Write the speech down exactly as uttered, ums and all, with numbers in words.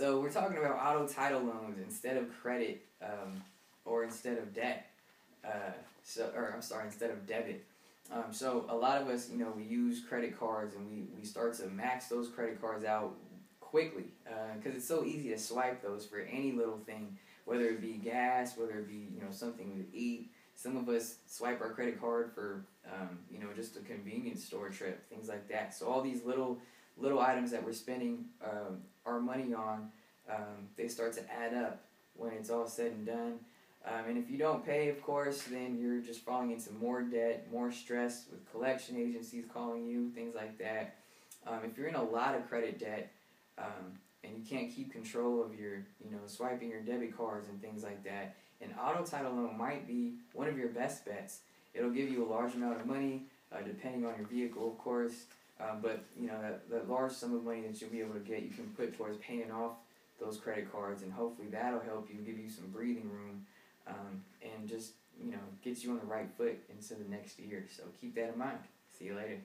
So we're talking about auto title loans instead of credit, um, or instead of debt. Uh, so, or I'm sorry, instead of debit. Um, so a lot of us, you know, we use credit cards and we, we start to max those credit cards out quickly because uh, it's so easy to swipe those for any little thing, whether it be gas, whether it be, you know, something we eat. Some of us swipe our credit card for, um, you know, just a convenience store trip, things like that. So all these little little items that we're spending um, our money on, um, they start to add up when it's all said and done. Um, and if you don't pay, of course, then you're just falling into more debt, more stress with collection agencies calling you, things like that. Um, if you're in a lot of credit debt um, and you can't keep control of your, you know, swiping your debit cards and things like that, an auto title loan might be one of your best bets. It'll give you a large amount of money, uh, depending on your vehicle, of course. Um, but, you know, that, that large sum of money that you'll be able to get, you can put towards paying off those credit cards, and hopefully that'll help you, give you some breathing room, um, and just, you know, get you on the right foot into the next year. So keep that in mind. See you later.